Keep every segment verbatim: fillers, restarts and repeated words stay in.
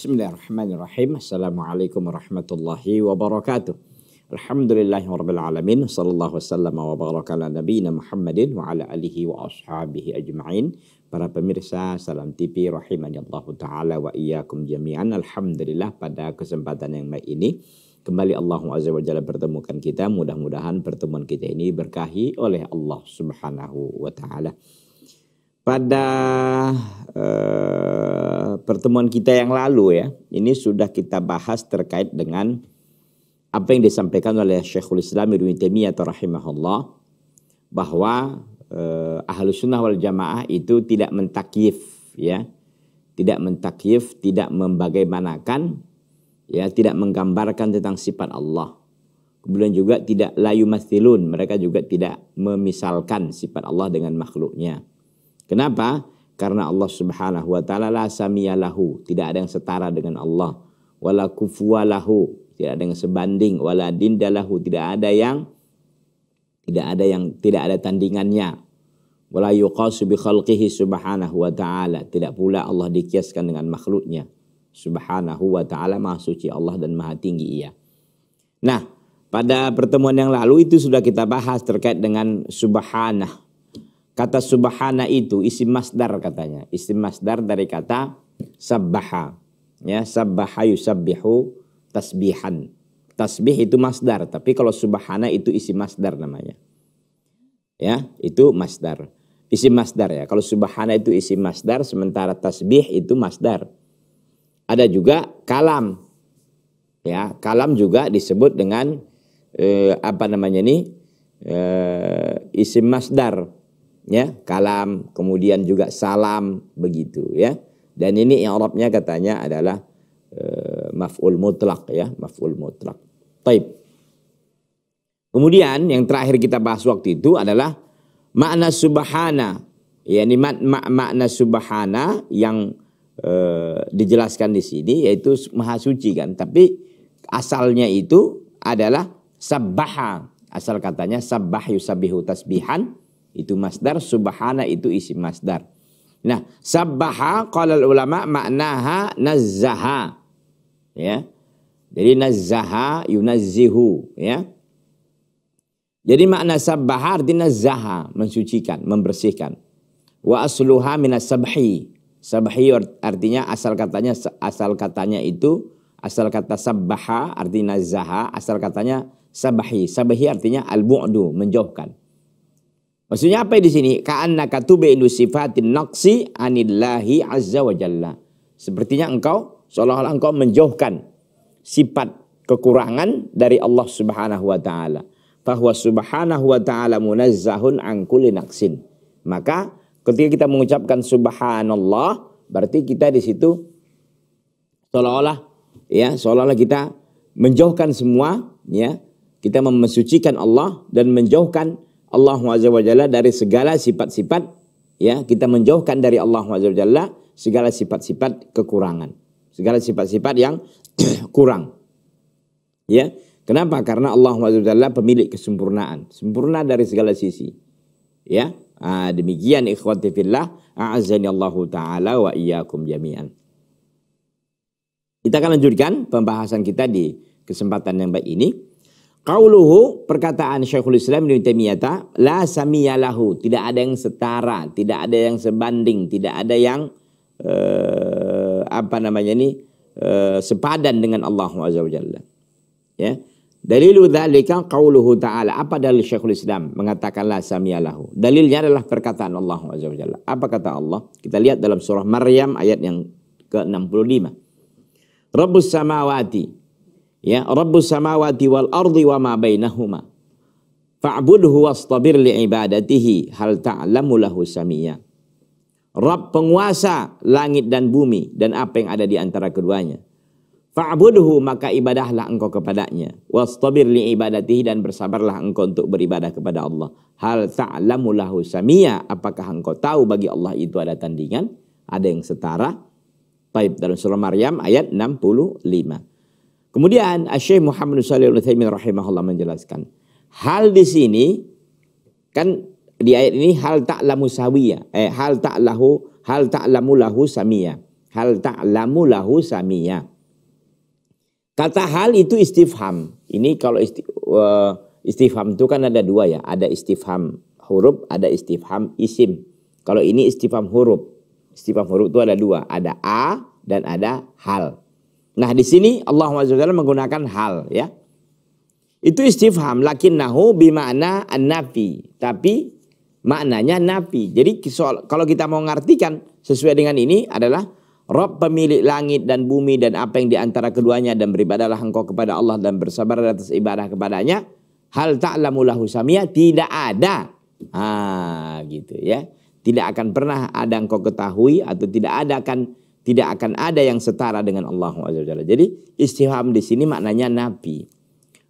Bismillahirrahmanirrahim. Assalamualaikum warahmatullahi wabarakatuh. Alhamdulillahirrabbilalamin. Sallallahu wasallam wa baraka ala nabiyina Muhammadin wa ala alihi wa ashabihi ajma'in. Para pemirsa Salam T V rahimanillahu ta'ala wa iyakum jami'an. Alhamdulillah pada kesempatan yang baik ini kembali Allah Azza wa Jalla pertemukan kita. Mudah-mudahan pertemuan kita ini berkahi oleh Allah subhanahu wa ta'ala. Pada eh, pertemuan kita yang lalu ya, ini sudah kita bahas terkait dengan apa yang disampaikan oleh Syekhul Islam Ibnu Taimiyah rahimahullah, bahwa eh, Ahlus Sunnah wal Jamaah itu tidak mentakyif ya, tidak mentakyif, tidak membagaimanakan ya, tidak menggambarkan tentang sifat Allah. Kemudian juga tidak layu mathilun, mereka juga tidak memisalkan sifat Allah dengan makhluknya. Kenapa? Karena Allah subhanahu wa ta'ala la samiyalahu, tidak ada yang setara dengan Allah. Wala kufuwalahu, tidak ada yang sebanding. Wala dindalahu, tidak ada yang tidak ada yang tidak ada tandingannya. Wala yuqasu bi khalqihi subhanahu wa ta'ala, tidak pula Allah dikiaskan dengan makhluknya. Subhanahu wa ta'ala maha suci Allah dan maha tinggi ia. Nah, pada pertemuan yang lalu itu sudah kita bahas terkait dengan subhanah. Kata subhana itu isim masdar katanya. Isim masdar dari kata sabbaha. Ya, sabbaha yusabbihu tasbihan. Tasbih itu masdar, tapi kalau subhana itu isim masdar namanya. Ya, itu masdar. Isim masdar ya. Kalau subhana itu isim masdar, sementara tasbih itu masdar. Ada juga kalam. Ya, kalam juga disebut dengan eh, apa namanya ini? Eh, isim masdar. Ya, kalam, kemudian juga salam, begitu ya. Dan ini i'rabnya katanya adalah e, maf'ul mutlak ya, maf'ul mutlak. Taib. Kemudian yang terakhir kita bahas waktu itu adalah makna subhana. Yakni mak makna subhana yang e, dijelaskan di sini yaitu maha suci kan, tapi asalnya itu adalah sabbaha. Asal katanya sabbah yusabbihu tasbihan. Itu masdar, subhana itu isim masdar. Nah, sabbaha qalal ulama maknaha nazzaha. Ya. Jadi nazzaha yunazzihu ya. Jadi makna sabbaha artinya nazzaha, mensucikan, membersihkan. Wa asluha minas sabhi. Sabhi artinya asal katanya asal katanya itu asal kata sabbaha artinya nazzaha, asal katanya sabhi. Sabhi artinya al-bu'du, menjauhkan. Maksudnya apa di sini? Ka'annaka tubinu sifatin naqsi anillahi azza wa jalla. Sepertinya engkau seolah-olah engkau menjauhkan sifat kekurangan dari Allah subhanahu wa ta'ala. Fahuwa subhanahu wa ta'ala munazzahun an kulli naqsin. Maka ketika kita mengucapkan subhanallah, berarti kita di situ seolah-olah ya, seolah-olah kita menjauhkan semua ya, kita mensucikan Allah dan menjauhkan Allah Azza wa Jalla dari segala sifat-sifat ya, kita menjauhkan dari Allah Azza wa Jalla segala sifat-sifat kekurangan, segala sifat-sifat yang kurang ya. Kenapa? Karena Allah Azza wa Jalla pemilik kesempurnaan, sempurna dari segala sisi ya. Nah, demikian ikhwati fillah, a'azzani Allah taala wa iyyakum jami'an. Kita akan lanjutkan pembahasan kita di kesempatan yang baik ini. Qauluhu, perkataan Syekhul Islam Ibnu Taimiyah, la samiyalahu, tidak ada yang setara, tidak ada yang sebanding, tidak ada yang eh, apa namanya ini eh, sepadan dengan Allah Azza wa Jalla. Ya. Dalilu dzalika qauluhu ta'ala. Apa dalil Syekhul Islam mengatakan la samiyalahu? Dalilnya adalah perkataan Allah Azza wa Jalla. Apa kata Allah? Kita lihat dalam surah Maryam ayat yang ke enam puluh lima. Rabbus samawati ya, Rabbus samawati wal ardi wa ma bainahuma fa'budhu wastabir li ibadatihi hal ta'lamu lahu samia. Rabb penguasa langit dan bumi dan apa yang ada di antara keduanya. Fa'budhu, maka ibadahlah engkau kepadanya. Wastabir li ibadatihi, dan bersabarlah engkau untuk beribadah kepada Allah. Hal ta'lamu lahu samia, apakah engkau tahu bagi Allah itu ada tandingan, ada yang setara? Taib, dalam surah Maryam ayat enam puluh lima. Kemudian Asy-Syaikh Muhammad bin Shalih al-Utsaimin rahimahullah menjelaskan, hal di sini kan di ayat ini hal ta'lamu sawiyah, eh hal ta'lahu hal ta'lamu lahu samia. Hal ta'lamu lahu samia. Kata hal itu istifham. Ini kalau isti, uh, istifham itu kan ada dua ya. Ada istifham huruf, ada istifham isim. Kalau ini istifham huruf. Istifham huruf itu ada dua. Ada a dan ada hal. Nah di sini Allah subhanahu wa taala menggunakan hal ya. Itu istifham. Lakinnahu bima'na an-nafi. Tapi maknanya nafi. Jadi soal, kalau kita mau ngartikan sesuai dengan ini adalah Rabb pemilik langit dan bumi dan apa yang diantara keduanya, dan beribadahlah engkau kepada Allah dan bersabar atas ibadah kepadanya. Hal ta'lamu lahu samia, tidak ada. Ah, gitu ya. Tidak akan pernah ada engkau ketahui atau tidak ada akan tidak akan ada yang setara dengan Allah azza wajalla. Jadi istifham di sini maknanya nafi.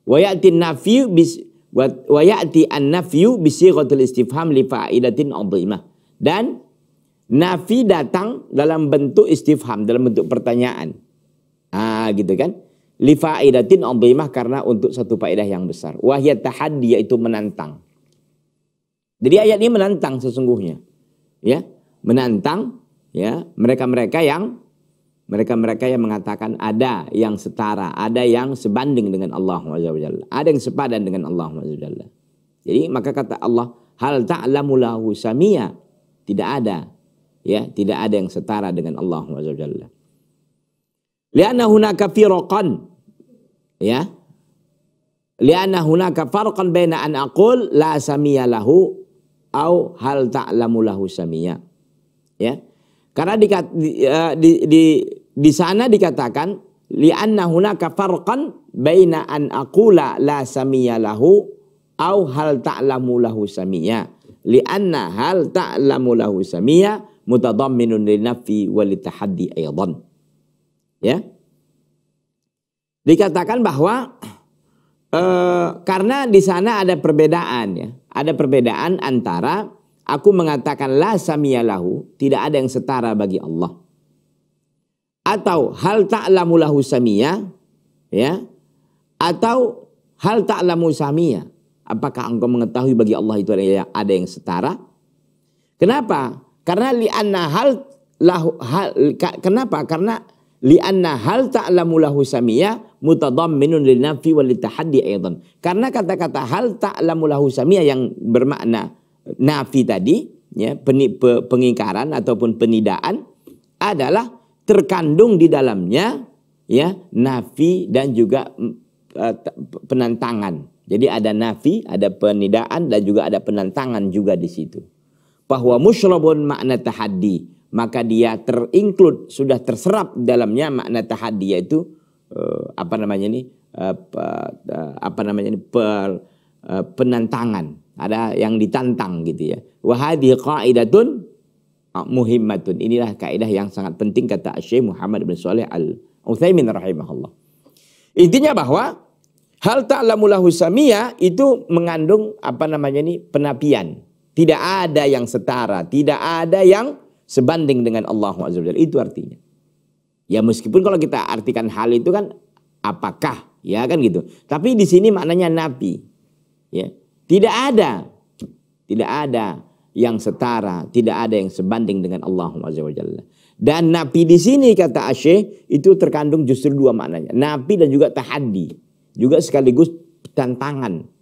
Wa ya'ti an-nafyu bis wa ya'ti an-nafyu bi sighatil istifham li fa'idatin 'azimah. Dan nafi datang dalam bentuk istifham, dalam bentuk pertanyaan. Ah, gitu kan? Li fa'idatin azimah, karena untuk satu faedah yang besar. Wa hiya tahaddi, yaitu menantang. Jadi ayat ini menantang sesungguhnya. Ya, menantang ya mereka-mereka yang mereka-mereka yang mengatakan ada yang setara, ada yang sebanding dengan Allah azza wajalla, ada yang sepadan dengan Allah azza wajalla. Jadi maka kata Allah, hal ta'lamu lahu samia, tidak ada. Ya, tidak ada yang setara dengan Allah azza wajalla. Li'anna hunaka firqan, ya. Li'anna hunaka farqan baina an aqul la samia lahu au hal ta'lamu lahu samia. Ya. Karena di di di, di sana dikatakan li'anna hunaka farqan baina an aqula la samia lahu au hal ta'lamu lahu samia. Li'anna hal ta'lamu lahu samia mutadamminun linafi walitahaddi aydan. Ya. Dikatakan bahwa e, karena di sana ada perbedaan ya. Ada perbedaan antara aku mengatakan la samia lahu, tidak ada yang setara bagi Allah, atau hal ta'lamu lahu samia ya, atau hal ta'lamu samia, apakah engkau mengetahui bagi Allah itu ada yang, ada yang setara? Kenapa? Karena li'anna hal lahu hal, kenapa? Karena li'anna hal ta'lamu lahu samia mutadamminun linafi walitahaddi aydan. Karena kata-kata hal ta'lamu lahu samia yang bermakna nafi tadi ya, pengingkaran ataupun penidaan, adalah terkandung di dalamnya ya nafi dan juga uh, penantangan. Jadi ada nafi, ada penidaan, dan juga ada penantangan juga di situ. Bahwa musyrabun makna tahaddi, maka dia terinclude, sudah terserap dalamnya makna tahaddi, yaitu uh, apa namanya ini uh, uh, apa namanya ini per, uh, penantangan, ada yang ditantang gitu ya. Wa hadhihi qaidatun muhimmatun, inilah kaidah yang sangat penting kata Asy-Syaikh Muhammad bin Shalih al-Utsaimin rahimahullah. Intinya bahwa hal ta'lamu lahu samia itu mengandung apa namanya ini penafian. Tidak ada yang setara, tidak ada yang sebanding dengan Allah azza wajalla. Itu artinya. Ya meskipun kalau kita artikan hal itu kan apakah, ya kan gitu. Tapi di sini maknanya nafi. Ya. Tidak ada. Tidak ada yang setara, tidak ada yang sebanding dengan Allah azza wajalla. Dan nafi di sini kata Asy-Syaikh itu terkandung justru dua maknanya. Nafi dan juga tahaddi. Juga sekaligus tantangan.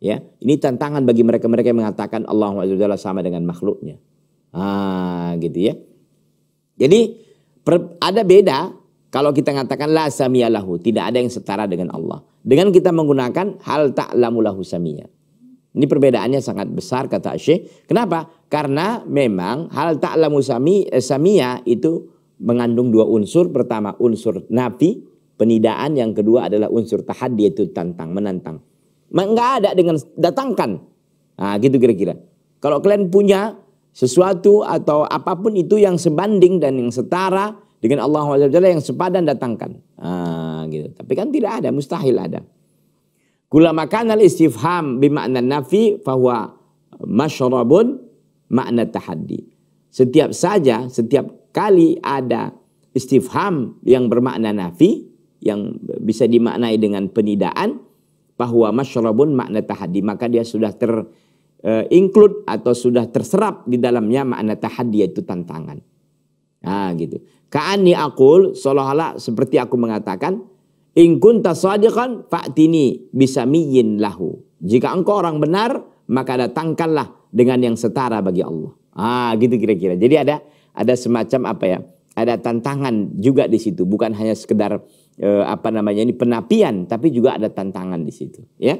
Ya, ini tantangan bagi mereka-mereka yang mengatakan Allah azza wajalla sama dengan makhluknya. Ah, gitu ya. Jadi per, ada beda kalau kita mengatakan la samia lahu, tidak ada yang setara dengan Allah, dengan kita menggunakan hal ta'lamu lahu samia. Ini perbedaannya sangat besar kata Syekh. Kenapa? Karena memang hal ta'lamu samia itu mengandung dua unsur. Pertama unsur nafi, penidaan. Yang kedua adalah unsur tahaddi, yaitu tantang, menantang. Enggak ada dengan datangkan. Nah gitu kira-kira. Kalau kalian punya sesuatu atau apapun itu yang sebanding dan yang setara dengan Allah azza wajalla, yang sepadan, datangkan. Nah gitu. Tapi kan tidak ada, mustahil ada. Kulama kana al-istifham bimakna nafi fahuwa masyrabun makna tahaddi. Setiap saja, setiap kali ada istifham yang bermakna nafi, yang bisa dimaknai dengan penidaan, bahwa masyrabun makna tahaddi, maka dia sudah terinclude atau sudah terserap di dalamnya makna tahaddi, yaitu tantangan. Nah gitu. Ka'ani aqul, seolah-olah seperti aku mengatakan, in kunta shadiqan fa'tini bisamiyyin lahu. Jika engkau orang benar, maka datangkanlah dengan yang setara bagi Allah. Ah, gitu kira-kira. Jadi ada ada semacam apa ya? Ada tantangan juga di situ, bukan hanya sekedar eh, apa namanya ini penafian, tapi juga ada tantangan di situ, ya.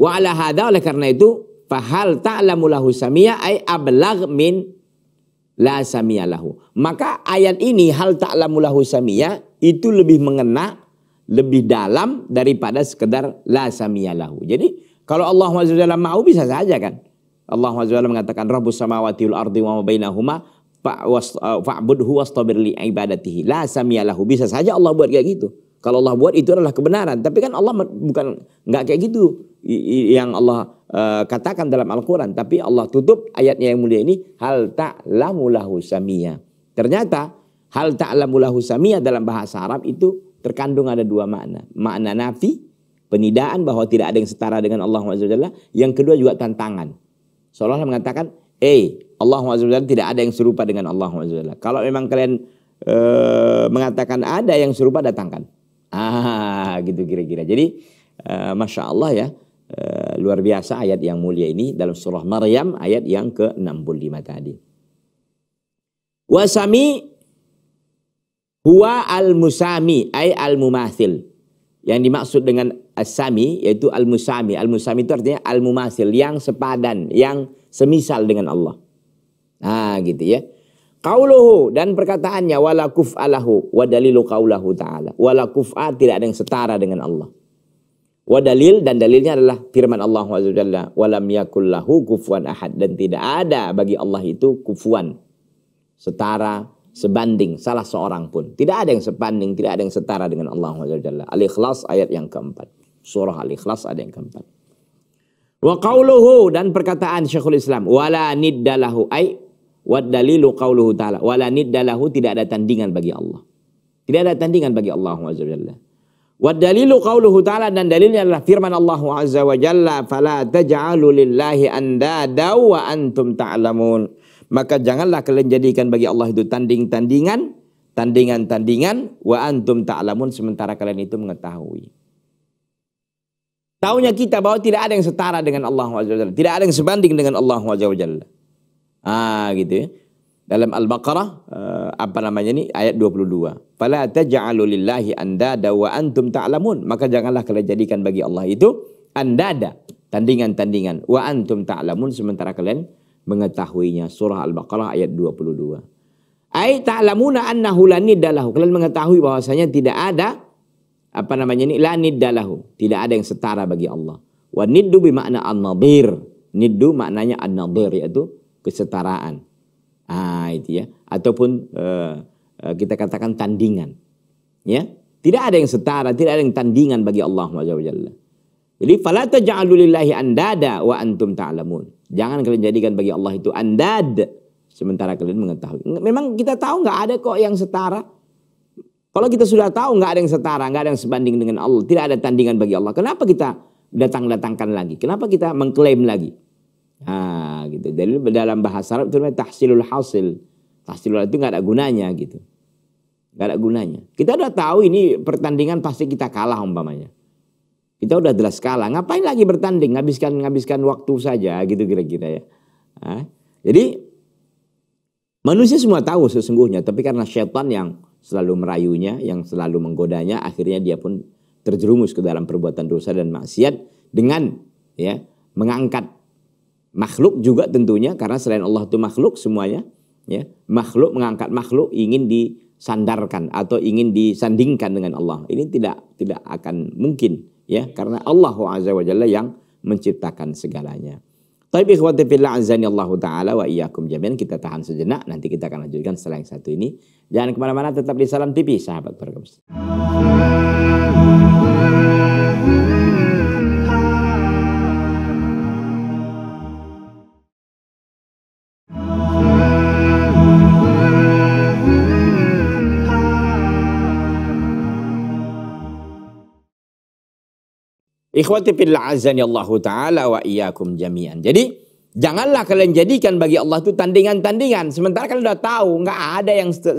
Wa ala hada, oleh karena itu, fahal ta'lamu lahu samia ay ablagh min la samia lahu. Maka ayat ini hal ta'lamu lahu samia itu lebih mengena, lebih dalam daripada sekedar la samia lahu. Jadi kalau Allah subhanahu wa taala mau bisa saja kan. Allah subhanahu wa taala mengatakan rabbus samawati wal ardi wa ma bainahuma fa'budhu wastabir li ibadatihi la samia lahu. Bisa saja Allah buat kayak gitu. Kalau Allah buat itu adalah kebenaran, tapi kan Allah bukan nggak kayak gitu yang Allah uh, katakan dalam Al-Quran. Tapi Allah tutup ayatnya yang mulia ini hal ta'lamu lahu samia. Ternyata hal ta'lamu lahu samia dalam bahasa Arab itu terkandung ada dua makna, makna nafi penidaan bahwa tidak ada yang setara dengan Allah subhanahu wa taala. Yang kedua juga tantangan, seolah-olah mengatakan, eh Allah subhanahu wa taala tidak ada yang serupa dengan Allah subhanahu wa taala. Kalau memang kalian uh, mengatakan ada yang serupa, datangkan. Ah, gitu kira-kira. Jadi, uh, masya Allah ya, uh, luar biasa ayat yang mulia ini dalam surah Maryam ayat yang ke enam puluh lima tadi. Wasami huwa al-musami ay al-mumathil. Yang dimaksud dengan as-sami yaitu al-musami. Al-musami itu artinya al-mumathil, yang sepadan, yang semisal dengan Allah. Nah, gitu ya. Qauluhu, dan perkataannya wala kuf'alahu wa dalilu qaulahu ta'ala. Wala kuf'a, tidak ada yang setara dengan Allah. Wa dalil, dan dalilnya adalah firman Allah subhanahu wa taala, wa lam yakul lahu kufuwan ahad, dan tidak ada bagi Allah itu kufuwan, setara, sebanding, salah seorang pun. Tidak ada yang sebanding, tidak ada yang setara dengan Allah subhanahu wa taala. Alikhlas ayat yang keempat. Surah Alikhlas ayat yang keempat. Wa qauluhu, dan perkataan Syekhul Islam wala niddalahu ay wad dalilu qauluhu ta'ala. Wala niddalahu, tidak ada tandingan bagi Allah. Tidak ada tandingan bagi Allah azza wa jalla. Wad dalilu qauluhu ta'ala, dan dalilnya adalah firman Allah azza wa jalla, fala taj'alu lillahi andada wa antum ta'lamun. Maka janganlah kalian jadikan bagi Allah itu tanding-tandingan, tandingan-tandingan, wa antum ta'lamun, sementara kalian itu mengetahui. Taunya kita bahwa tidak ada yang setara dengan Allah azza wa jalla, tidak ada yang sebanding dengan Allah azza wa jalla. Ah gitu ya. Dalam Al-Baqarah uh, apa namanya ini ayat dua puluh dua. Fala taj'alu lillahi andada wa antum ta'lamun. Maka janganlah kalian jadikan bagi Allah itu andada, tandingan-tandingan, wa antum ta'lamun, sementara kalian mengetahuinya. Surah Al-Baqarah ayat dua puluh dua. Ai ta'lamuna annahu la niddalahu. Kalian mengetahui bahwasanya tidak ada apa namanya ini la niddalahu, tidak ada yang setara bagi Allah. Wa niddu bi makna an-nadhir. Niddu maknanya an-nadhir, yaitu kesetaraan, ah itu ya, ataupun uh, kita katakan tandingan, ya, tidak ada yang setara, tidak ada yang tandingan bagi Allah subhanahu wa taala. Jadi, fala taj'alu lillahi andada wa antum ta'lamun. Jangan kalian jadikan bagi Allah itu andad, sementara kalian mengetahui. Memang kita tahu nggak ada kok yang setara. Kalau kita sudah tahu nggak ada yang setara, nggak ada yang sebanding dengan Allah, tidak ada tandingan bagi Allah, kenapa kita datang-datangkan lagi? Kenapa kita mengklaim lagi? Ah gitu. Jadi dalam bahasa Arab itu namanya tahsilul hasil. Tahsilul itu nggak ada gunanya gitu, nggak ada gunanya. Kita udah tahu ini pertandingan pasti kita kalah umpamanya. Kita udah jelas kalah. Ngapain lagi bertanding? Ngabiskan ngabiskan waktu saja gitu kira-kira ya. Nah, jadi manusia semua tahu sesungguhnya, tapi karena syaitan yang selalu merayunya, yang selalu menggodanya, akhirnya dia pun terjerumus ke dalam perbuatan dosa dan maksiat dengan ya mengangkat makhluk juga tentunya, karena selain Allah itu makhluk semuanya, ya. Makhluk mengangkat makhluk, ingin disandarkan atau ingin disandingkan dengan Allah. Ini tidak tidak akan mungkin, ya, karena Allah azza wa jalla yang menciptakan segalanya. Taib ikhwati fillah azanillahu taala wa iyyakum jami'an. Kita tahan sejenak, nanti kita akan lanjutkan setelah yang satu ini. Jangan kemana mana tetap di Salam T V, sahabat perkembangan. Ikhwati fillah azanillahu taala wa iyyakum jami'an. Jadi Janganlah kalian jadikan bagi Allah itu tandingan-tandingan. Sementara kalian sudah tahu nggak ada yang se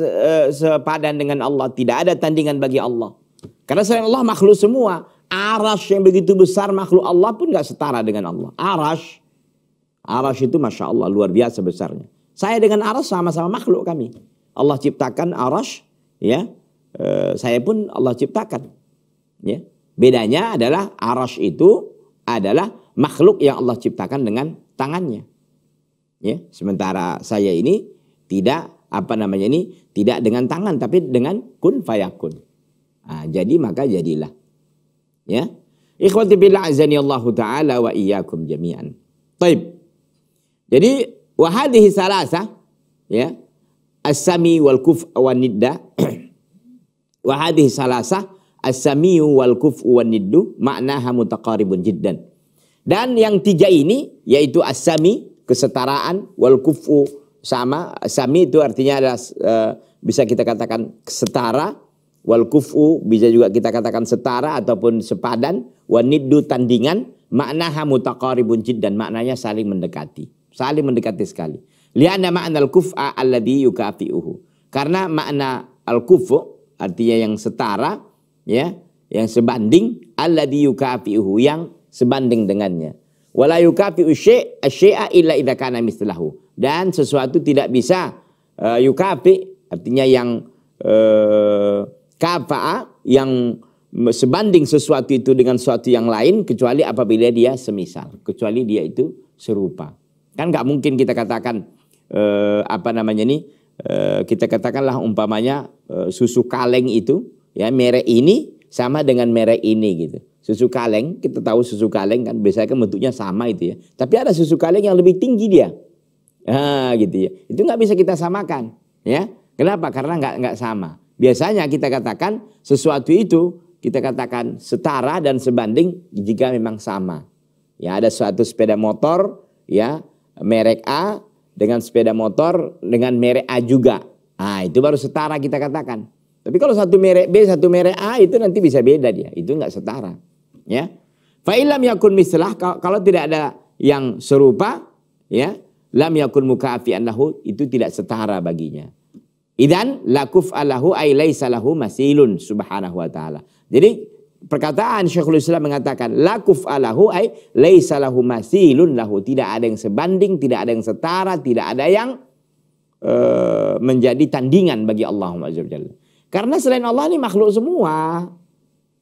sepadan dengan Allah. Tidak ada tandingan bagi Allah. Karena selain Allah makhluk semua. Arasy yang begitu besar makhluk Allah pun nggak setara dengan Allah. Arasy, Arasy itu masya Allah luar biasa besarnya. Saya dengan Arasy sama-sama makhluk kami. Allah ciptakan Arasy, ya. E, saya pun Allah ciptakan. Ya. Bedanya adalah Arasy itu adalah makhluk yang Allah ciptakan dengan tangannya, ya. Sementara saya ini tidak apa namanya ini tidak dengan tangan, tapi dengan kun fayakun. Nah, jadi maka jadilah, ya. Ikhwati billah azanillahu taala wa iyyakum jami'an. Taib. Jadi wahadihi salasah, ya, as-sami wal kuf wan nidda. Wahadihi salasah as-sami wal kuf wan niddu maknaha mutaqaribun jiddan. Dan yang tiga ini yaitu as-sami kesetaraan, wal kufu sama. As-sami itu artinya adalah e, bisa kita katakan setara, wal kufu bisa juga kita katakan setara ataupun sepadan, wan niddu tandingan, maknaha mutaqaribun jiddan, maknanya saling mendekati, saling mendekati sekali. Li'anna ma'nal kuf'a alladhi yukafi'uhu. Karena makna al-kufu artinya yang setara, ya, yang sebanding, alladhi yukafi'uhu yang sebanding dengannya. Wala yukafi'u syai'a illa idza kana mislahu. Dan sesuatu tidak bisa uh, yukafi artinya yang uh, kafa'a yang sebanding sesuatu itu dengan sesuatu yang lain kecuali apabila dia semisal, kecuali dia itu serupa. Kan nggak mungkin kita katakan uh, apa namanya ini uh, kita katakanlah umpamanya uh, susu kaleng itu, ya, merek ini sama dengan merek ini gitu. Susu kaleng, kita tahu susu kaleng kan biasanya kan bentuknya sama itu, ya. Tapi ada susu kaleng yang lebih tinggi dia, ah, gitu ya. Itu nggak bisa kita samakan, ya. Kenapa? Karena nggak nggak sama. Biasanya kita katakan sesuatu itu kita katakan setara dan sebanding jika memang sama. Ya, ada suatu sepeda motor, ya, merek A dengan sepeda motor dengan merek A juga. Ah, itu baru setara kita katakan. Tapi kalau satu merek B, satu merek A itu nanti bisa beda dia. Itu nggak setara. Ya, fa'ilam yakun mislah, kalau tidak ada yang serupa, ya, lam yakun mukafian lahu, itu tidak setara baginya. Idan lakuf alahu ailai salahu masilun subhanahu wa taala. Jadi perkataan Syekhul Islam mengatakan lakuf alahu ailai salahu masilun lahu, tidak ada yang sebanding, tidak ada yang setara, tidak ada yang uh, menjadi tandingan bagi Allah azza wajalla. Karena selain Allah ini makhluk semua.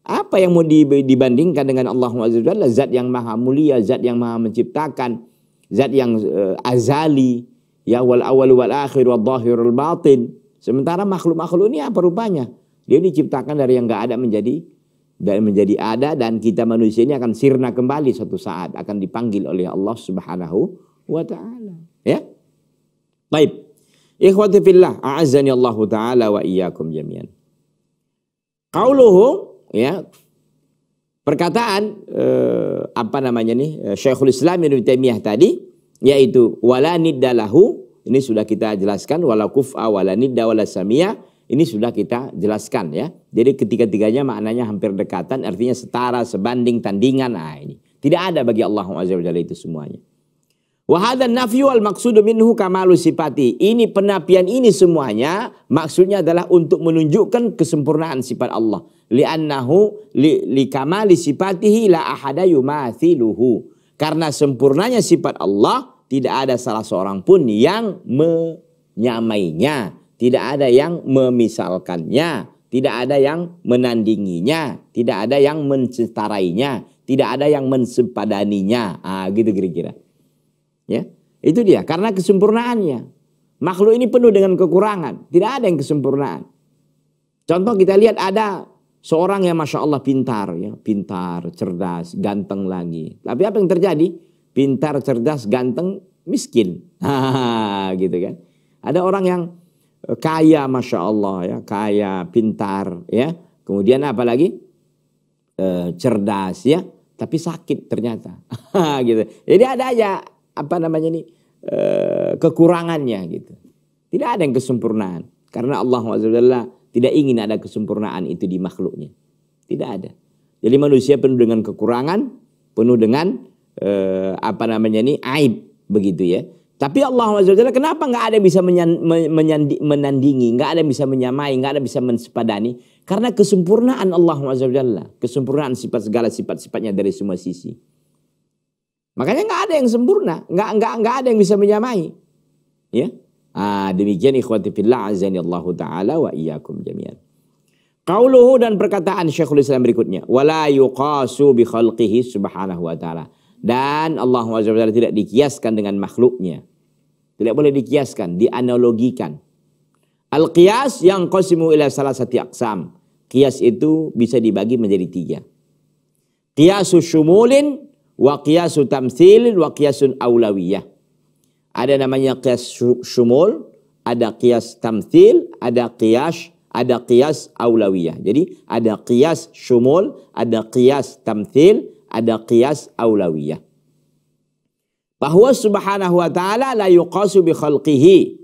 Apa yang mau dibandingkan dengan Allah azza wajalla, zat yang maha mulia, zat yang maha menciptakan, zat yang uh, azali, ya, wal awal wal akhir wal zahir wal batin. Sementara makhluk-makhluk ini apa rupanya? Dia diciptakan dari yang enggak ada menjadi dan menjadi ada, dan kita manusia ini akan sirna kembali suatu saat, akan dipanggil oleh Allah Subhanahu wa taala, ya. Baik. Ikhwati fillah, a'azzani Allah taala wa iyyakum jami'an. Qauluhu, ya, perkataan eh, apa namanya nih Syekhul Islam Ibnu Taimiyah tadi, yaitu wala niddalahu, ini sudah kita jelaskan, wala kuf'a wala nidda wala samia, ini sudah kita jelaskan, ya. Jadi ketiga-tiganya maknanya hampir dekatan, artinya setara, sebanding, tandingan. Nah, ini tidak ada bagi Allah azza wajalla itu semuanya. Wa hadzal nafyu wal maqsudu minhu kamalu sifati. Ini penafian ini semuanya maksudnya adalah untuk menunjukkan kesempurnaan sifat Allah. Li'annahu li kamali sifatihi la ahada yumathiluhu. Karena sempurnanya sifat Allah tidak ada salah seorang pun yang menyamainya, tidak ada yang memisalkannya, tidak ada yang menandinginya, tidak ada yang mencetarainya, tidak ada yang mensepadaninya. Ah, gitu kira-kira. Ya, itu dia, karena kesempurnaannya. Makhluk ini penuh dengan kekurangan, tidak ada yang kesempurnaan. Contoh kita lihat ada seorang yang masya Allah pintar, ya, pintar, cerdas, ganteng lagi. Tapi apa yang terjadi? Pintar, cerdas, ganteng, miskin, gitu kan? Ada orang yang kaya, masya Allah, ya, kaya, pintar, ya. Kemudian apa lagi? E, cerdas, ya, tapi sakit ternyata, gitu. Jadi ada aja apa namanya ini e, kekurangannya gitu. Tidak ada yang kesempurnaan karena Allah Subhanahu tidak ingin ada kesempurnaan itu di makhluknya. Tidak ada. Jadi manusia penuh dengan kekurangan, penuh dengan e, apa namanya ini aib, begitu ya. Tapi Allah subhanahu wa taala kenapa nggak ada yang bisa menandingi, nggak ada yang bisa menyamai, nggak ada yang bisa mensepadani? Karena kesempurnaan Allah subhanahu wa taala, kesempurnaan sifat segala sifat-sifatnya dari semua sisi. Makanya nggak ada yang sempurna, nggak nggak nggak ada yang bisa menyamai, ya. Ah, demikian ikhwati fillah azanillahu taala wa iyyakum jami'an. Qauluhu dan perkataan Syekhul Islam berikutnya, wala yuqasu bi khalqihi subhanahu wa taala. Dan Allah subhanahu wa taala tidak dikiaskan dengan makhluknya. Tidak boleh dikiaskan, dianalogikan. Al-qiyas yang qasimu ila salah satu aqsam. Qiyas itu bisa dibagi menjadi tiga. Qiyasu syumulin, wa qiyasu tamthilin, wa qiyasun awlawiyah. Ada namanya qiyas syumul, ada qiyas tamthil, ada qiyas, ada qiyas awlawiyah. Jadi ada qiyas syumul, ada qiyas tamthil, ada qiyas awlawiyah. Bahwa subhanahu wa ta'ala la yuqasu bi khalqihi.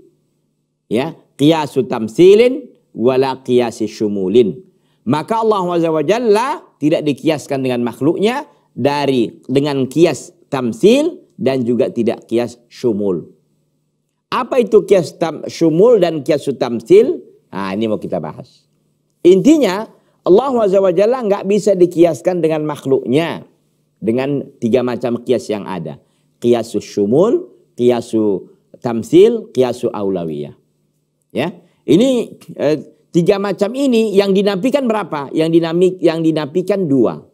Ya, qiyasu tamsilin wala qiyasi syumulin. Maka Allah subhanahu wa taala tidak dikiaskan dengan makhluknya dari dengan qiyas tamsil dan juga tidak qiyas syumul. Apa itu qiyas syumul dan qiyas tamsil? Nah, ini mau kita bahas. Intinya Allah subhanahu wa taala nggak bisa dikiaskan dengan makhluknya. Dengan tiga macam kias yang ada. Kiasu syumul, kiasu tamsil, kiasu aulawiyah. Ya, ini eh, tiga macam ini yang dinafikan berapa? Yang dinamik, yang dinafikan dua.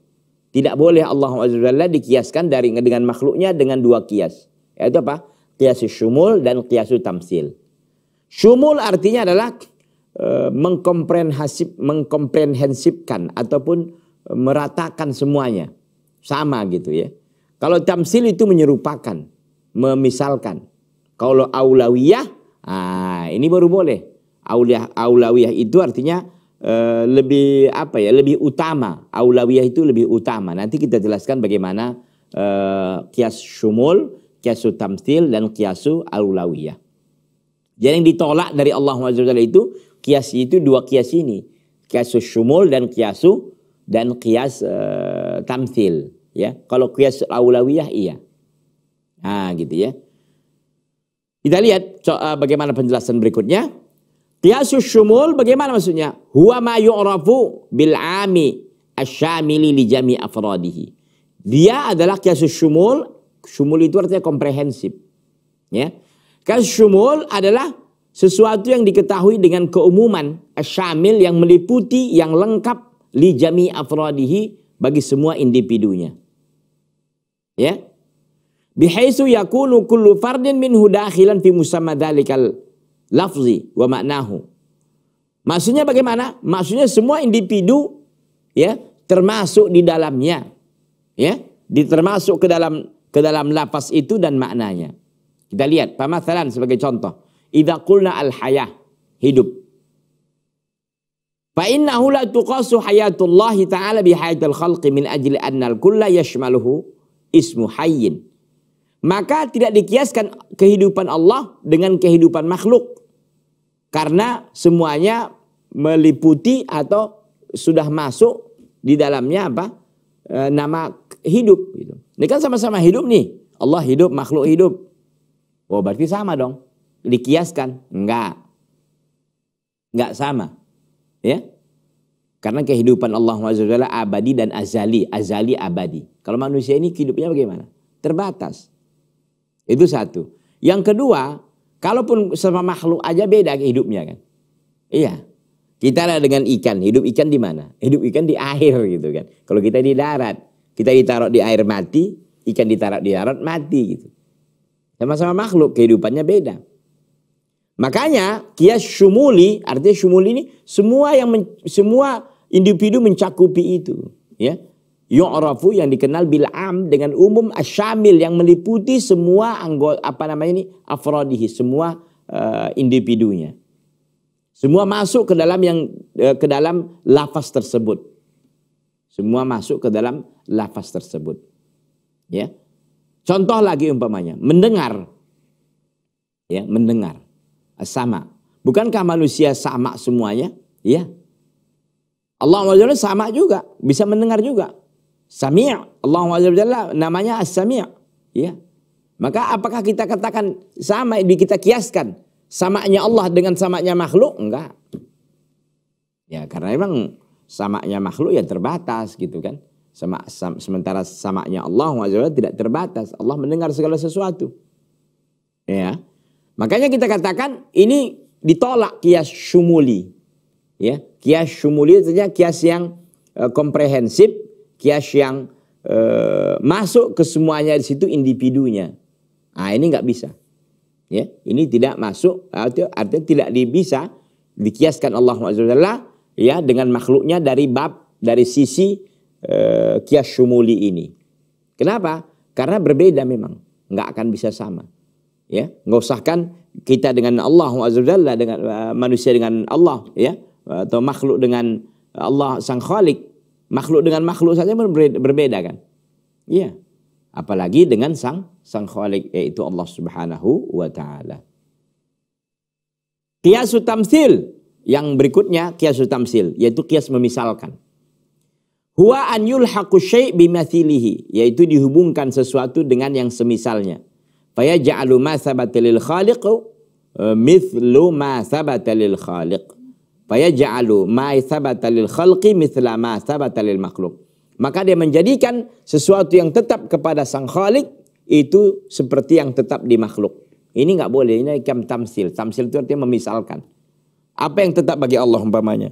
Tidak boleh Allah subhanahu wa taala dikiaskan dari dengan makhluknya dengan dua kias. Yaitu apa? Kiasu syumul dan kiasu tamsil. Syumul artinya adalah eh, mengkomprehensif, mengkomprehensifkan ataupun eh, meratakan semuanya. Sama gitu ya. Kalau tamsil itu menyerupakan, memisalkan. Kalau aulawiyah, ah ini baru boleh. Aulawiyah, aulawiyah itu artinya uh, lebih apa ya? Lebih utama. Aulawiyah itu lebih utama. Nanti kita jelaskan bagaimana uh, qiyas syumul, qiyasu tamsil dan qiyasu aulawiyah. Jadi yang ditolak dari Allah subhanahu wa taala itu qiyas itu dua qiyas ini. Qiyasu syumul dan qiyasu dan qiyas uh, tamsil ya. Kalau qiyas aulawiyah iya. Nah, gitu ya. Kita lihat so, uh, bagaimana penjelasan berikutnya. Qiyasus syumul bagaimana maksudnya? Huwa ma yu'rafu bil 'ami asy-syamili li jami' afradihi. Dia adalah qiyasus syumul. Syumul itu artinya komprehensif. Ya. Qiyas syumul adalah sesuatu yang diketahui dengan keumuman, asy-syamil yang meliputi, yang lengkap li jami afradihi bagi semua individunya. Ya. Bihaitsu yakunu kullu fardin minhu dakhilan fi musamma dzalikal lafzi wa ma'nahu. Maksudnya bagaimana? Maksudnya semua individu ya termasuk di dalamnya. Ya, ditermasuk ke dalam ke dalam lafaz itu dan maknanya. Kita lihat pemasalan sebagai contoh. Idza qulna al hayah, hidup. Fa innahu la tuqasu hayatullahi ta'ala bihayatil khalqi min ajli annal kulla yashmaluhu ismu hayyin. Maka tidak dikiaskan kehidupan Allah dengan kehidupan makhluk. Karena semuanya meliputi atau sudah masuk di dalamnya apa? E, nama hidup. Gitu. Ini kan sama-sama hidup nih. Allah hidup, makhluk hidup. Oh berarti sama dong. Dikiaskan. Enggak. Enggak sama. Ya, karena kehidupan Allah subhanahu wa taala abadi dan azali, azali abadi. Kalau manusia ini hidupnya bagaimana? Terbatas. Itu satu. Yang kedua, kalaupun sama makhluk aja beda hidupnya kan. Iya. Kita lah dengan ikan. Hidup ikan di mana? Hidup ikan di air gitu kan. Kalau kita di darat, kita ditaruh di air mati, ikan ditaruh di darat mati gitu. Sama-sama makhluk kehidupannya beda. Makanya qiyas syumuli artinya syumuli ini semua yang men, semua individu mencakupi itu ya. Yu'rafu yang dikenal bil am dengan umum asyamil yang meliputi semua anggota apa namanya ini afrodihi semua uh, individunya. Semua masuk ke dalam yang uh, ke dalam lafaz tersebut. Semua masuk ke dalam lafaz tersebut. Ya. Contoh lagi umpamanya mendengar. Ya, mendengar. Sama. Bukankah manusia sama semuanya? Iya. Allah subhanahu wa taala sama juga. Bisa mendengar juga. Sami'. Allah subhanahu wa taala namanya as-sami'. Iya. Maka apakah kita katakan sama, kita kiaskan samanya Allah dengan samanya makhluk? Enggak. Ya karena memang samanya makhluk ya terbatas gitu kan. Sama, sama, sementara samanya Allah tidak terbatas. Allah mendengar segala sesuatu. Ya. Makanya kita katakan ini ditolak kias syumuli. Ya, kias syumuli artinya kias yang uh, komprehensif, kias yang uh, masuk ke semuanya di situ individunya. Nah, ini nggak bisa. Ya, ini tidak masuk, artinya tidak bisa dikiaskan Allah Subhanahu ya dengan makhluknya dari bab dari sisi uh, kias syumuli ini. Kenapa? Karena berbeda memang, nggak akan bisa sama. Ya, nggak usahkan kita dengan Allah Subhanahu dengan uh, manusia dengan Allah ya atau makhluk dengan Allah Sang Khalik, makhluk dengan makhluk saja berbeda kan. Iya. Apalagi dengan sang sang khalik yaitu Allah Subhanahu wa taala. Qiyas tamtsil yang berikutnya qiyas tamtsil yaitu qiyas memisalkan. Huwa an yulhaqu syai' bimathilihi yaitu dihubungkan sesuatu dengan yang semisalnya. Fa yaj'alu ma sabata lil khaliq mithlu ma sabata lil khaliq. Fa yaj'alu ma sabata lil khalqi mithla ma sabata lil makhluq. Maka dia menjadikan sesuatu yang tetap kepada sang khalik itu seperti yang tetap di makhluk. Ini nggak boleh, ini kam tamsil. Tamsil itu artinya memisalkan. Apa yang tetap bagi Allah umpamanya?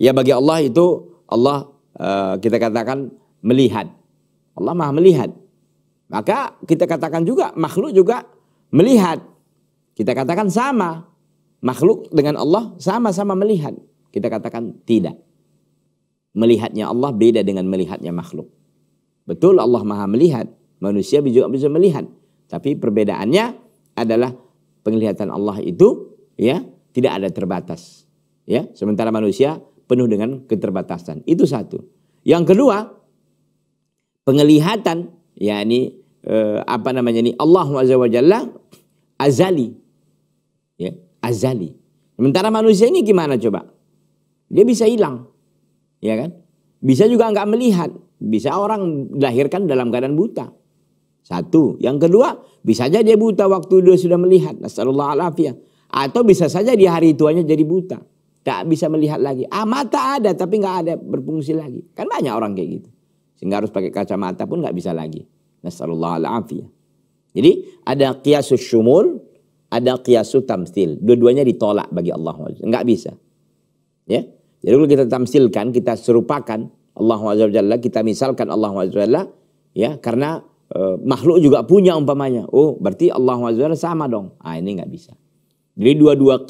Ya bagi Allah itu Allah uh, kita katakan melihat. Allah maha melihat. Maka kita katakan juga makhluk juga melihat. Kita katakan sama. Makhluk dengan Allah sama-sama melihat. Kita katakan tidak. Melihatnya Allah beda dengan melihatnya makhluk. Betul Allah maha melihat. Manusia juga bisa melihat. Tapi perbedaannya adalah penglihatan Allah itu ya tidak ada terbatas. Ya, sementara manusia penuh dengan keterbatasan. Itu satu. Yang kedua, penglihatan yakni eh, apa namanya ini Allah Azza wa Jalla azali. Ya, azali. Sementara manusia ini gimana coba? Dia bisa hilang. Ya kan? Bisa juga nggak melihat. Bisa orang dilahirkan dalam keadaan buta. Satu. Yang kedua, bisa saja dia buta waktu dia sudah melihat. Nasallallahu alafiyah. Atau bisa saja dia hari tuanya jadi buta. Tak bisa melihat lagi. Ah, mata ada tapi nggak ada berfungsi lagi. Kan banyak orang kayak gitu. Sehingga harus pakai kacamata pun nggak bisa lagi. Nasallallahu alafiyah. Jadi ada qiyasus syumul, ada qiyasut tamsil. Dua-duanya ditolak bagi Allah. Nggak bisa. Ya. Jadi kalau kita tamsilkan, kita serupakan Allah Azza kita misalkan Allah Azza ya karena e, makhluk juga punya umpamanya. Oh, berarti Allah Azza sama dong. Ah, ini nggak bisa. Jadi dua-dua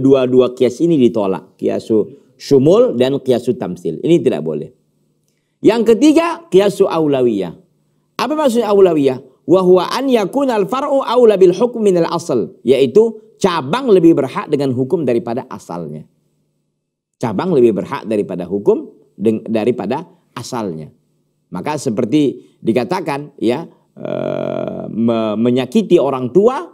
dua-dua kias ini ditolak, kiasu syumul dan kiasu tamsil. Ini tidak boleh. Yang ketiga, kiasu aulawiyah. Apa maksudnya aulawiyah? Wa huwa an yakunal far'u aula bil hukm minal asal, yaitu cabang lebih berhak dengan hukum daripada asalnya. Cabang lebih berhak daripada hukum daripada asalnya. Maka seperti dikatakan ya e, me, menyakiti orang tua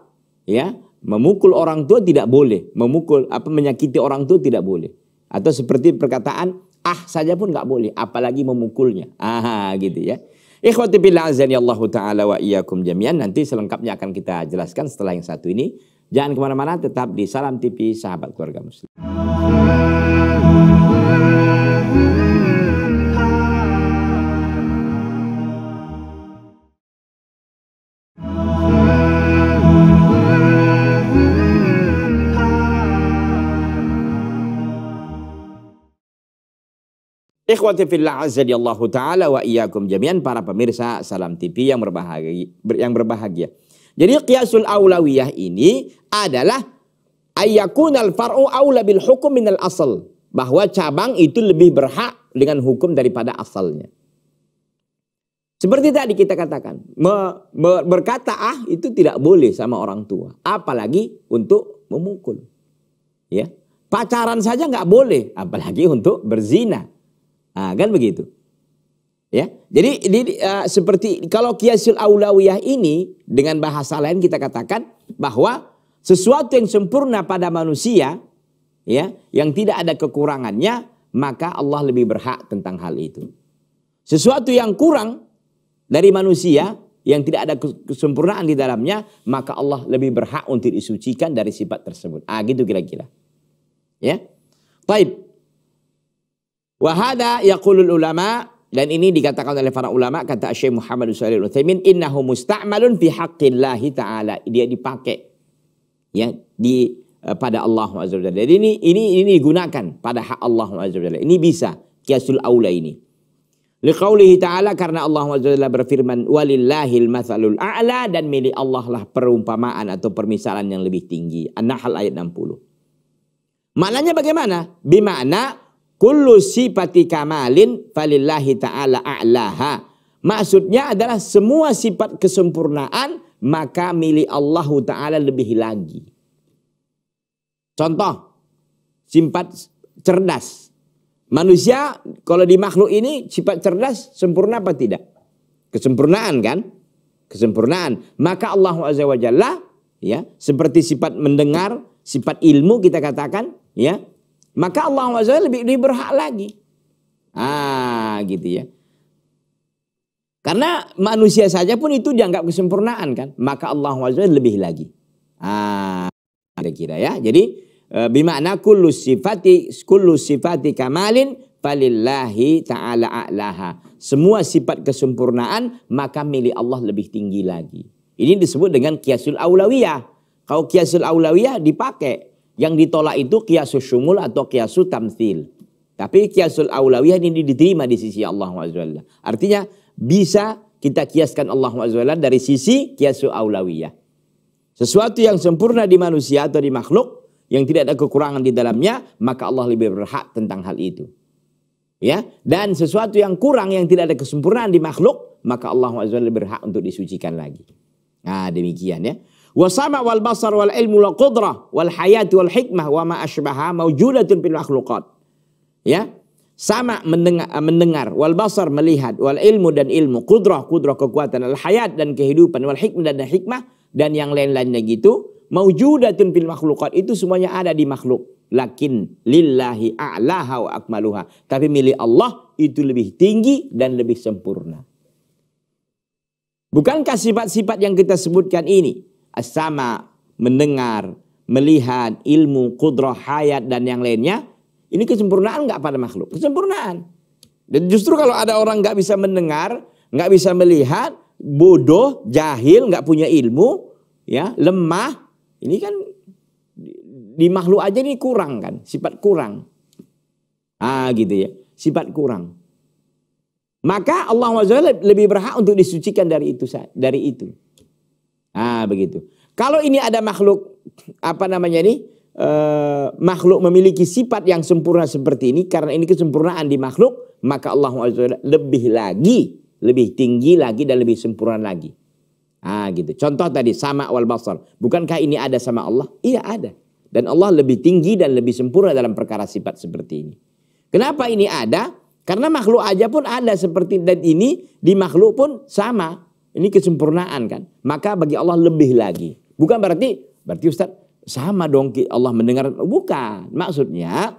ya, memukul orang tua tidak boleh, memukul apa menyakiti orang tua tidak boleh. Atau seperti perkataan ah saja pun nggak boleh, apalagi memukulnya. Aha gitu ya. Ikhwati billah azanillahu taala wa iyyakum jami'an. Nanti selengkapnya akan kita jelaskan setelah yang satu ini. Jangan kemana-mana, tetap di Salam T V Sahabat Keluarga Muslim. Ikhwati fillah azadillahu ta'ala wa iyyakum jami'an, para pemirsa Salam T V yang berbahagia, yang berbahagia. Jadi qiyasul aulawiyah ini adalah ayyakunal far'u aula bil hukum minal asal, bahwa cabang itu lebih berhak dengan hukum daripada asalnya. Seperti tadi kita katakan, berkata ah itu tidak boleh sama orang tua, apalagi untuk memukul. Ya, pacaran saja nggak boleh, apalagi untuk berzina. Nah, kan begitu ya. Jadi ini, uh, seperti kalau qiyasul aulawiyah ini dengan bahasa lain kita katakan bahwa sesuatu yang sempurna pada manusia ya yang tidak ada kekurangannya, maka Allah lebih berhak tentang hal itu. Sesuatu yang kurang dari manusia yang tidak ada kesempurnaan di dalamnya, maka Allah lebih berhak untuk disucikan dari sifat tersebut. Ah, gitu kira-kira. Ya. Baik. Wa hadza yaqulul ulama, dan ini dikatakan oleh para ulama, kata Asy-Syaikh Muhammad bin Shalih al-Utsaimin, innahu musta'malun fi haqqillah taala. Dia dipakai ya di eh, pada Allah Azza wa Jalla. Jadi ini ini ini digunakan pada hak Allah Azza wa Jalla. Ini bisa qiyasul aula ini. Liqaulihi ta'ala, karena Allah Azza wa Jalla berfirman, walillahil matsalul a'la, dan milik Allah lah perumpamaan atau permisalan yang lebih tinggi. An-Nahl ayat enam puluh. Maknanya bagaimana? Bimana kullu sifati kamalin falillahi ta'ala a'laha. Maksudnya adalah semua sifat kesempurnaan maka milik Allah Ta'ala lebih lagi. Contoh, sifat cerdas. Manusia kalau di makhluk ini sifat cerdas sempurna apa tidak? Kesempurnaan kan? Kesempurnaan. Maka Allah Azza wa Jalla ya, seperti sifat mendengar, sifat ilmu kita katakan ya. Maka Allah Azza wa Jalla lebih, lebih berhak lagi. Ah, gitu ya. Karena manusia saja pun itu dianggap kesempurnaan kan? Maka Allah Azza wa Jalla lebih lagi. Ah, kira-kira ya. Jadi bimakna kullu sifati kullu sifati kamalin falillahi ta'ala a'laha. Semua sifat kesempurnaan maka milik Allah lebih tinggi lagi. Ini disebut dengan qiyasul aulawiyah. Kalau qiyasul aulawiyah dipakai, yang ditolak itu qiyasus syumul atau qiyasus tamthil. Tapi qiyasul aulawiyah ini diterima di sisi Allah Azza wa Jalla. Artinya bisa kita kiaskan Allah Azza wa Jalla dari sisi qiyasul aulawiyah. Sesuatu yang sempurna di manusia atau di makhluk yang tidak ada kekurangan di dalamnya, maka Allah lebih berhak tentang hal itu. Ya, dan sesuatu yang kurang, yang tidak ada kesempurnaan di makhluk, maka Allah Azza wa Jalla berhak untuk disucikan lagi. Nah, demikian ya. Wa sama wal basar wal ilmu wal qudrah wal hayat wal hikmah wa ma asbaha maujudatun fil makhluqat. Ya. Sama mendengar, mendengar wal basar melihat, wal ilmu dan ilmu, qudrah qudrah kekuatan, al hayat dan kehidupan, wal hikmah dan hikmah, dan yang lain-lainnya gitu. Maujudatun fil makhluqat, itu semuanya ada di makhluk. Lakin lillahi a'laha wa akmaluha. Tapi milik Allah itu lebih tinggi dan lebih sempurna. Bukankah sifat-sifat yang kita sebutkan ini, as-sama, mendengar, melihat, ilmu, qudrah, hayat dan yang lainnya, ini kesempurnaan nggak pada makhluk? Kesempurnaan. Dan justru kalau ada orang nggak bisa mendengar, nggak bisa melihat, bodoh, jahil, nggak punya ilmu, ya lemah. Ini kan di makhluk aja ini kurang kan, sifat kurang. Ah gitu ya, sifat kurang. Maka Allah Azza wa Jalla lebih berhak untuk disucikan dari itu, dari itu. Ah begitu. Kalau ini ada makhluk apa namanya ini eh, makhluk memiliki sifat yang sempurna seperti ini, karena ini kesempurnaan di makhluk, maka Allah Azza wa Jalla lebih lagi, lebih tinggi lagi dan lebih sempurna lagi. Ah gitu. Contoh tadi sama wal basar. Bukankah ini ada sama Allah? Iya ada. Dan Allah lebih tinggi dan lebih sempurna dalam perkara sifat seperti ini. Kenapa ini ada? Karena makhluk aja pun ada seperti, dan ini di makhluk pun sama. Ini kesempurnaan kan. Maka bagi Allah lebih lagi. Bukan berarti berarti Ustaz sama dong Allah mendengar. Bukan. Maksudnya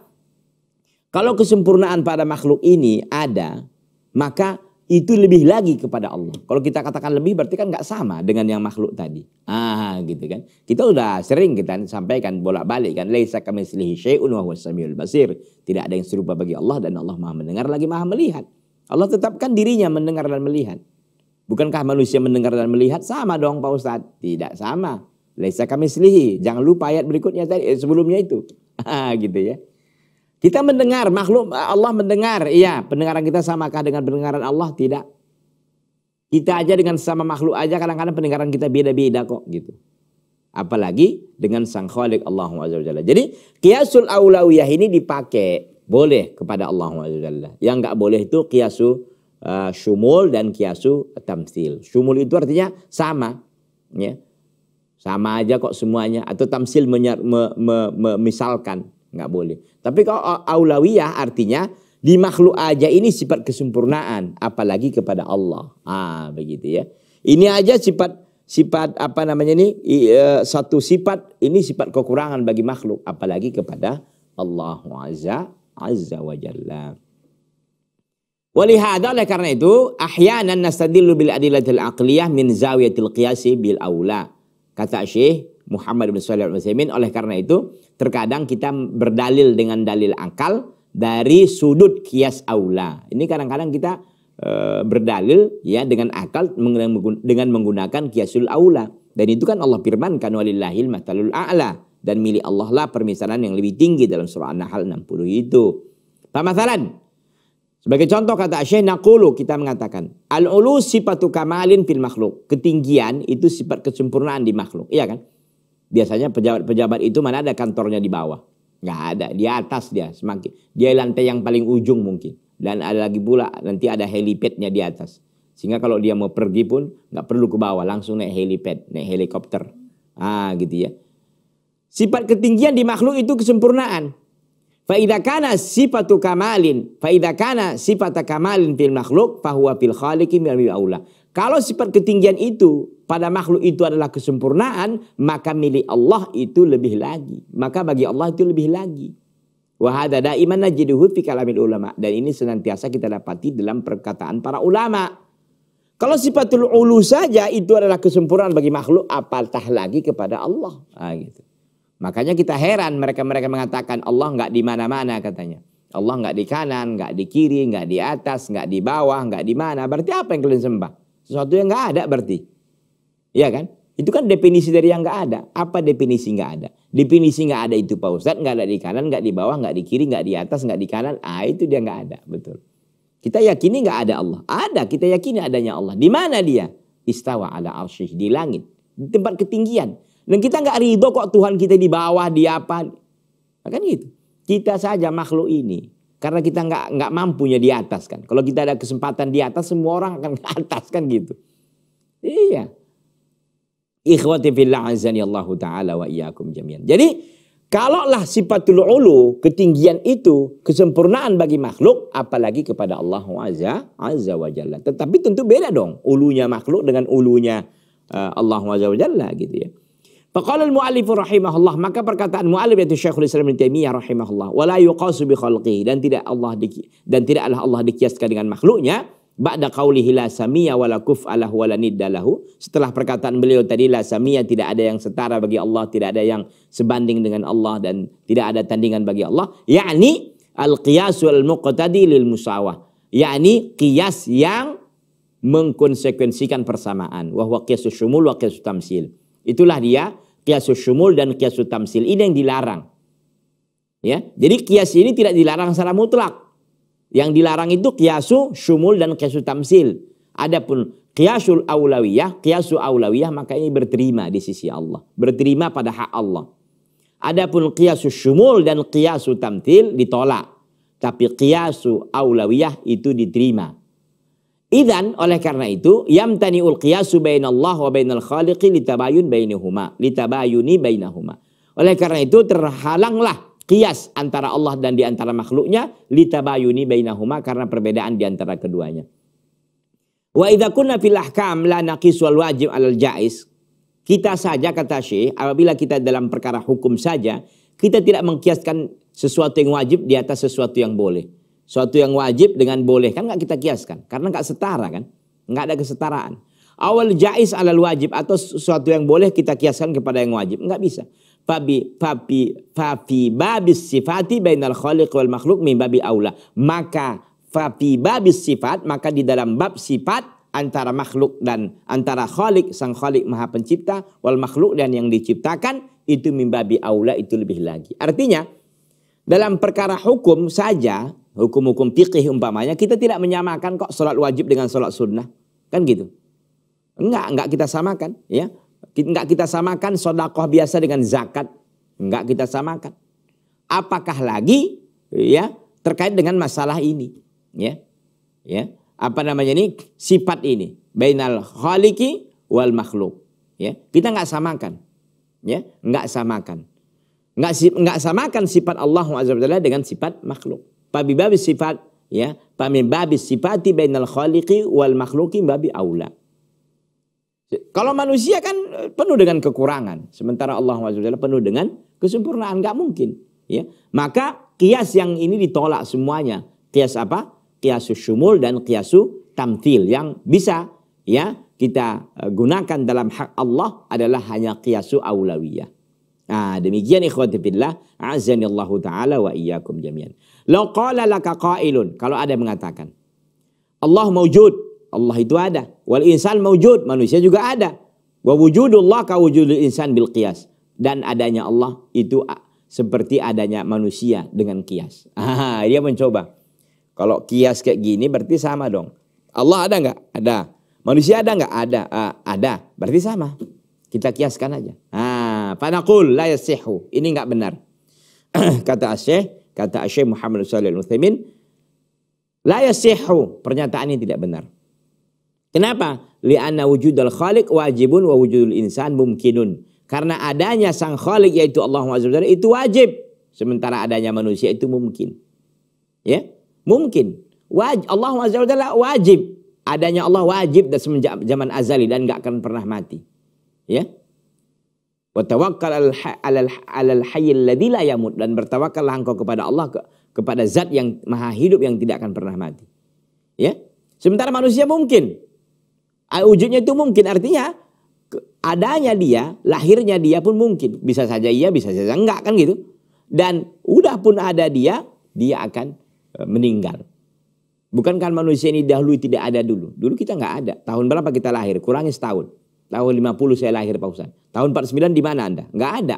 kalau kesempurnaan pada makhluk ini ada, maka itu lebih lagi kepada Allah. Kalau kita katakan lebih berarti kan nggak sama dengan yang makhluk tadi. Ah gitu kan. Kita udah sering kita sampaikan bolak-balik kan. Laisa kamitslihi syai'un wa huwas samiul basir. Tidak ada yang serupa bagi Allah dan Allah maha mendengar lagi maha melihat. Allah tetapkan dirinya mendengar dan melihat. Bukankah manusia mendengar dan melihat sama dong Pak Ustadz? Tidak sama. Laisa kamitslihi. Jangan lupa ayat berikutnya tadi, eh, sebelumnya itu. Ah gitu ya. Kita mendengar, makhluk Allah mendengar. Iya, pendengaran kita samakah dengan pendengaran Allah? Tidak. Kita aja dengan sama makhluk aja kadang-kadang pendengaran kita beda-beda kok gitu. Apalagi dengan Sang Khaliq Allah Azza wa Jalla. Jadi, qiyasul aulawiyah ini dipakai boleh kepada Allah Azza wa Jalla. Yang nggak boleh itu qiyasu uh, syumul dan qiyasu tamsil. Syumul itu artinya sama, ya. Sama aja kok semuanya, atau tamsil menyar, me, me, me, misalkan. Nggak boleh. Tapi kalau aulawiyah artinya di makhluk aja ini sifat kesempurnaan, apalagi kepada Allah. Ah, begitu ya. Ini aja sifat sifat apa namanya ini satu sifat ini sifat kekurangan bagi makhluk, apalagi kepada Allah Azza Azza wa Jalla. Walihada, oleh karena itu, ahyanan nastadillu bil adilatil aqliyah min zawiyatil qiyasi bil aula. Kata Syekh Muhammad bin Shalih al-Utsaimin, oleh karena itu terkadang kita berdalil dengan dalil akal dari sudut kias aula. Ini kadang-kadang kita e, berdalil ya dengan akal dengan menggunakan kiasul aula. Dan itu kan Allah firmankan walillahil matalul a'la, dan milik Allah lah permisalan yang lebih tinggi dalam surah An-Nahl enam puluh itu. Pamasalan. Sebagai contoh kata Syekh Naqulu, kita mengatakan al-ulu sifatu kamalin fil makhluk. Ketinggian itu sifat kesempurnaan di makhluk. Iya kan? Biasanya pejabat-pejabat itu mana ada kantornya di bawah? Nggak ada, di atas dia semakin. Dia lantai yang paling ujung mungkin. Dan ada lagi pula nanti ada helipadnya di atas. Sehingga kalau dia mau pergi pun nggak perlu ke bawah, langsung naik helipad, naik helikopter. Ah, gitu ya. Sifat ketinggian di makhluk itu kesempurnaan. Fa'idha kana sifatu kamalin, fa'idha kana sifata kamalin fil makhluk, fahuwa fil khaliqi min aula. Kalau sifat ketinggian itu pada makhluk itu adalah kesempurnaan, maka milik Allah itu lebih lagi. Maka bagi Allah itu lebih lagi. Wahada daiman najiduhu fi kalamil ulama. Dan ini senantiasa kita dapati dalam perkataan para ulama. Kalau sifatul ulu saja itu adalah kesempurnaan bagi makhluk, apatah lagi kepada Allah. Nah, gitu. Makanya kita heran mereka-mereka mengatakan Allah nggak di mana-mana katanya. Allah nggak di kanan, nggak di kiri, nggak di atas, nggak di bawah, nggak di mana. Berarti apa yang kalian sembah? Sesuatu yang nggak ada berarti. Iya kan? Itu kan definisi dari yang nggak ada. Apa definisi nggak ada? Definisi nggak ada itu Pak Ustadz, nggak ada di kanan, nggak di bawah, nggak di kiri, nggak di atas, nggak di kanan. Ah, itu dia nggak ada, betul. Kita yakini nggak ada Allah. Ada, kita yakini adanya Allah. Di mana dia? Istawa ala arsyih, di langit, di tempat ketinggian. Dan kita nggak ridho kok Tuhan kita di bawah, di apa. Kan gitu. Kita saja makhluk ini. Karena kita nggak nggak mampunya di atas kan. Kalau kita ada kesempatan di atas, semua orang akan ke atas kan gitu. Iya. Ikhwati fillah azani Allahu ta'ala wa iyyakum jami'an. Jadi, kalaulah sifatul ulu, ketinggian itu, kesempurnaan bagi makhluk, apalagi kepada Allah azza, azza wa jalla. Tetapi tentu beda dong. Ulunya makhluk dengan ulunya uh, Allah azza wa jalla gitu ya. Faqala al-mu'allif rahimahullah, maka perkataan mu'allif yaitu Syekhul Islam Ibnu Taimiyah rahimahullah, wala yuqasu bi khalqihi, dan tidak Allah di, dan tidaklah Allah dikiaskan dengan makhluknya, ba'da qaulihi la samia wala kuf'alahu wala niddalahu, setelah perkataan beliau tadi la samia, tidak ada yang setara bagi Allah, tidak ada yang sebanding dengan Allah, dan tidak ada tandingan bagi Allah, yakni al-qiyas wal muqtadi lil musawah, yakni qiyas yang mengkonsekuensikan persamaan, wa huwa qiyasus syumul wa qiyasus tamsil. Itulah dia qiyasus syumul dan qiyasus tamsil. Ini yang dilarang. Ya, jadi qiyas ini tidak dilarang secara mutlak. Yang dilarang itu qiyasus syumul dan qiyasus tamsil. Adapun qiyasul aulawiyah, qiyasus aulawiyah maka ini berterima di sisi Allah, berterima pada hak Allah. Adapun qiyasus syumul dan qiyasus tamsil ditolak. Tapi qiyasus aulawiyah itu diterima. Idzan, oleh karena itu yamtaniul qiyasu bainallah wa bainal khaliqi litabayun bainahuma, litabayuni bainahuma. Oleh karena itu terhalanglah qiyas antara Allah dan di antara makhluknya, litabayuni bainahuma, karena perbedaan di antara keduanya. Wa idza kunna fil ahkam la naqis wal wajib alal jaiz. Kita saja kata Syekh, apabila kita dalam perkara hukum saja, kita tidak mengkiaskan sesuatu yang wajib di atas sesuatu yang boleh. Suatu yang wajib dengan boleh kan nggak kita kiaskan, karena nggak setara kan, nggak ada kesetaraan. Awal jais alal wajib, atau suatu yang boleh kita kiaskan kepada yang wajib, nggak bisa. Fabi fabi fabi babis sifati bainal khaliq wal makhluk min babi aula. Maka fabi babis sifat, maka di dalam bab sifat antara makhluk dan antara khaliq, sang khaliq maha pencipta, wal makhluk dan yang diciptakan, itu min babi aula, itu lebih lagi. Artinya dalam perkara hukum saja, hukum-hukum fiqih umpamanya, kita tidak menyamakan kok sholat wajib dengan sholat sunnah. Kan gitu. Enggak, enggak kita samakan. Ya, enggak kita samakan sedekah biasa dengan zakat. Enggak kita samakan. Apakah lagi ya terkait dengan masalah ini. Ya, ya apa namanya ini, sifat ini. Bainal khaliqi wal makhluk. Ya, kita enggak samakan. Ya, enggak samakan. Enggak, enggak samakan sifat Allah azza wa jalla dengan sifat makhluk. Pabi babi sifat, ya, pabi babi sifati bainal khaliqi wal makhluki babi aula. Kalau manusia kan penuh dengan kekurangan, sementara Allah subhanahu wa taala penuh dengan kesempurnaan, nggak mungkin, ya. Maka kias yang ini ditolak semuanya. Kias apa? qiyasus syumul dan qiyasu tamthil. Yang bisa ya kita gunakan dalam hak Allah adalah hanya qiyasu aulawiyah. Nah, demikian ikhwati fillah, azanillahu taala wa iyyakum jami'an. Law qala laka qailun, kalau ada yang mengatakan Allah mawjud, Allah itu ada, wal insan mawjud, manusia juga ada, wa wujudullah ka wujudul insan bil qiyas, dan adanya Allah itu seperti adanya manusia dengan kias. Ah, dia mencoba. Kalau kias kayak gini berarti sama dong. Allah ada nggak? Ada. Manusia ada nggak? Ada. Uh, ada. Berarti sama. Kita kiaskan aja. Ah, panaqul la yasihu. Ini nggak benar. Kata Asy-Syaikh, kata Asy-Syaikh Muhammad bin Shalih al-Utsaimin, la yasihu. Pernyataan ini tidak benar. Kenapa? Li'anna wujudul khaliq wajibun wa wujudul insan mumkinun. Karena adanya sang khalik yaitu Allah subhanahu wa taala itu wajib, sementara adanya manusia itu mungkin. Ya, mungkin. Waj Allah subhanahu wa taala wajib, adanya Allah wajib dan semenjak zaman azali dan nggak akan pernah mati. Ya. Wa tawakkal 'alal hayyil ladzi la yamut, dan bertawakallah engkau kepada Allah, ke kepada zat yang maha hidup yang tidak akan pernah mati. Ya. Sementara manusia mungkin. Wujudnya itu mungkin, artinya adanya dia, lahirnya dia pun mungkin. Bisa saja iya, bisa saja enggak, kan gitu. Dan udah pun ada dia, dia akan meninggal. Bukankah manusia ini dahulu tidak ada dulu? Dulu kita enggak ada. Tahun berapa kita lahir? Kurangnya setahun. Tahun lima puluh saya lahir, Pak Ustaz. Tahun empat puluh sembilan di mana Anda? Enggak ada.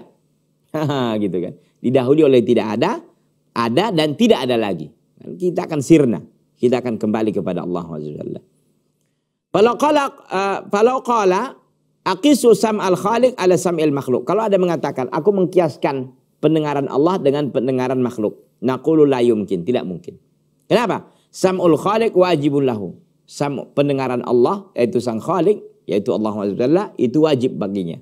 Gitu kan. Didahului oleh tidak ada, ada dan tidak ada lagi. Kita akan sirna. Kita akan kembali kepada Allah subhanahu wa taala. Falau qala, falau qala aqisu sam'al khaliq ala sam'il makhluk. Kalau ada mengatakan, aku mengkiaskan pendengaran Allah dengan pendengaran makhluk. Naqulu la yumkin, tidak mungkin. Kenapa? Sam'ul khaliq wajibun lahu. Sam, pendengaran Allah, yaitu sang khaliq, yaitu Allah subhanahu wa taala, itu wajib baginya.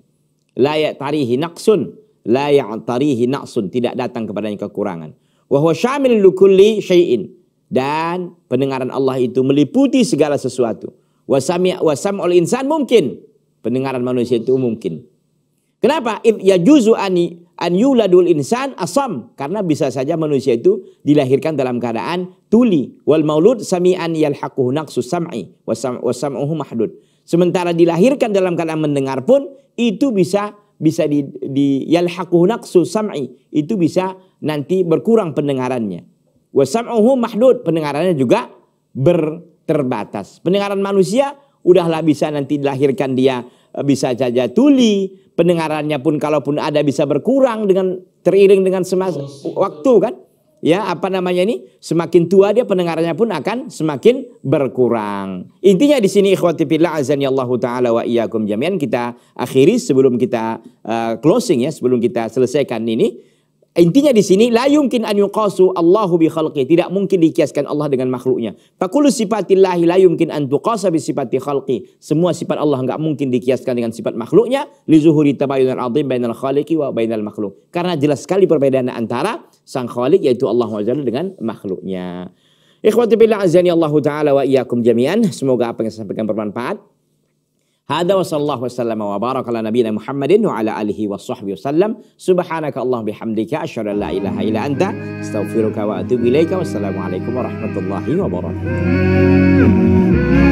La ya'tarihi naqsun, la ya'tarihi naqsun, tidak datang kepadanya kekurangan. Wa huwa syamil likulli syai'in. Dan pendengaran Allah itu meliputi segala sesuatu. Wa sam'ul insan mungkin. Pendengaran manusia itu mungkin. Kenapa? If yajuzu ani an yuladul insan asam, karena bisa saja manusia itu dilahirkan dalam keadaan tuli. Wal maulud sami'an yalhaquhu naqsu sam'i wa sam'uhu mahdud. Sementara dilahirkan dalam keadaan mendengar pun itu bisa bisa di, di yalhaquhu naqsu sam'i, itu bisa nanti berkurang pendengarannya. Wa sam'uhu mahdud, pendengarannya juga berterbatas. Pendengaran manusia udahlah bisa nanti dilahirkan dia bisa saja tuli. Pendengarannya pun kalaupun ada bisa berkurang dengan teriring dengan semasa waktu, kan. Ya, apa namanya ini? Semakin tua dia pendengarannya pun akan semakin berkurang. Intinya di sini ikhwati fillah azanillahu taala wa iyyakum jami'an, kita akhiri sebelum kita uh, closing ya, sebelum kita selesaikan ini. Intinya di sini la yumkin an yuqasu Allahu bi khalqi, tidak mungkin dikiaskan Allah dengan makhluknya. Fakulu sifatillahi la yumkin an tuqasa bi sifati khalqi. Semua sifat Allah enggak mungkin dikiaskan dengan sifat makhluknya, li zuhuri tabayyunul azim bainal khaliqi wa bainal makhluk. Karena jelas sekali perbedaan antara sang khaliq yaitu Allah subhanahu wa taala dengan makhluknya. Ikhwati billah azani Allahu taala wa iyyakum jami'an. Semoga apa yang saya sampaikan bermanfaat. Hada wa sallallahu wasallam wa baraka ala nabiyina Muhammadin wa ala alihi wa sahbihi wasallam. Subhanaka Allah bihamdika asyhadu an la ilaha illa anta astaghfiruka wa atubu ilaika. Wassalamualaikum warahmatullahi wabarakatuh.